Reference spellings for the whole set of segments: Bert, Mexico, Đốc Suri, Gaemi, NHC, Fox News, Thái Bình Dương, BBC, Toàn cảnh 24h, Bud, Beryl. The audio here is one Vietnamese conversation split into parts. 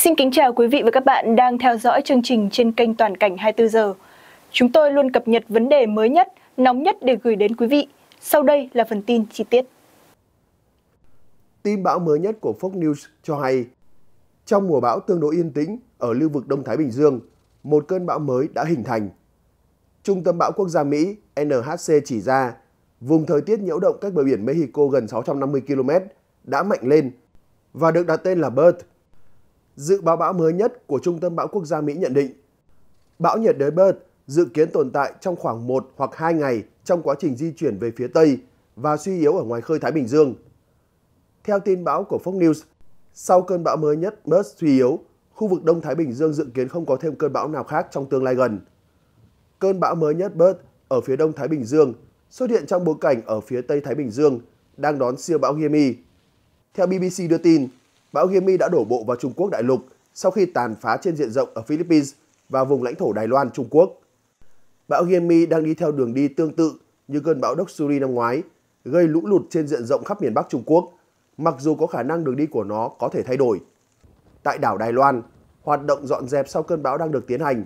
Xin kính chào quý vị và các bạn đang theo dõi chương trình trên kênh Toàn cảnh 24 giờ. Chúng tôi luôn cập nhật vấn đề mới nhất, nóng nhất để gửi đến quý vị. Sau đây là phần tin chi tiết. Tin bão mới nhất của Fox News cho hay, trong mùa bão tương đối yên tĩnh ở lưu vực Đông Thái Bình Dương, một cơn bão mới đã hình thành. Trung tâm bão quốc gia Mỹ NHC chỉ ra, vùng thời tiết nhiễu động cách bờ biển Mexico gần 650 km đã mạnh lên và được đặt tên là Bert. Dự báo bão mới nhất của Trung tâm bão quốc gia Mỹ nhận định, bão nhiệt đới Bud dự kiến tồn tại trong khoảng 1 hoặc 2 ngày trong quá trình di chuyển về phía Tây và suy yếu ở ngoài khơi Thái Bình Dương. Theo tin báo của Fox News, sau cơn bão mới nhất Bud suy yếu, khu vực Đông Thái Bình Dương dự kiến không có thêm cơn bão nào khác trong tương lai gần. Cơn bão mới nhất Bud ở phía Đông Thái Bình Dương xuất hiện trong bối cảnh ở phía Tây Thái Bình Dương đang đón siêu bão Gaemi. Theo BBC đưa tin, bão Gaemi đã đổ bộ vào Trung Quốc đại lục sau khi tàn phá trên diện rộng ở Philippines và vùng lãnh thổ Đài Loan, Trung Quốc. Bão Gaemi đang đi theo đường đi tương tự như cơn bão Đốc Suri năm ngoái, gây lũ lụt trên diện rộng khắp miền Bắc Trung Quốc, mặc dù có khả năng đường đi của nó có thể thay đổi. Tại đảo Đài Loan, hoạt động dọn dẹp sau cơn bão đang được tiến hành.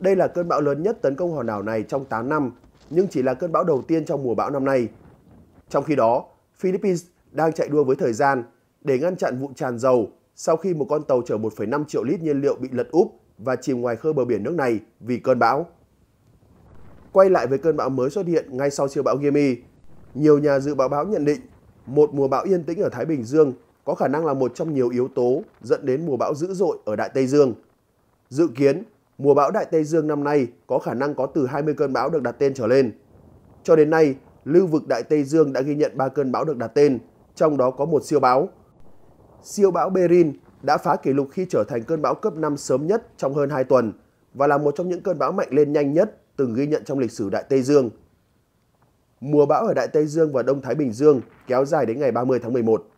Đây là cơn bão lớn nhất tấn công hòn đảo này trong 8 năm, nhưng chỉ là cơn bão đầu tiên trong mùa bão năm nay. Trong khi đó, Philippines đang chạy đua với thời gian để ngăn chặn vụ tràn dầu sau khi một con tàu chở 1,5 triệu lít nhiên liệu bị lật úp và chìm ngoài khơi bờ biển nước này vì cơn bão. Quay lại với cơn bão mới xuất hiện ngay sau siêu bão Gaemi, nhiều nhà dự báo bão nhận định một mùa bão yên tĩnh ở Thái Bình Dương có khả năng là một trong nhiều yếu tố dẫn đến mùa bão dữ dội ở Đại Tây Dương. Dự kiến, mùa bão Đại Tây Dương năm nay có khả năng có từ 20 cơn bão được đặt tên trở lên. Cho đến nay, lưu vực Đại Tây Dương đã ghi nhận 3 cơn bão được đặt tên, trong đó có một siêu bão. Siêu bão Beryl đã phá kỷ lục khi trở thành cơn bão cấp 5 sớm nhất trong hơn 2 tuần và là một trong những cơn bão mạnh lên nhanh nhất từng ghi nhận trong lịch sử Đại Tây Dương. Mùa bão ở Đại Tây Dương và Đông Thái Bình Dương kéo dài đến ngày 30 tháng 11.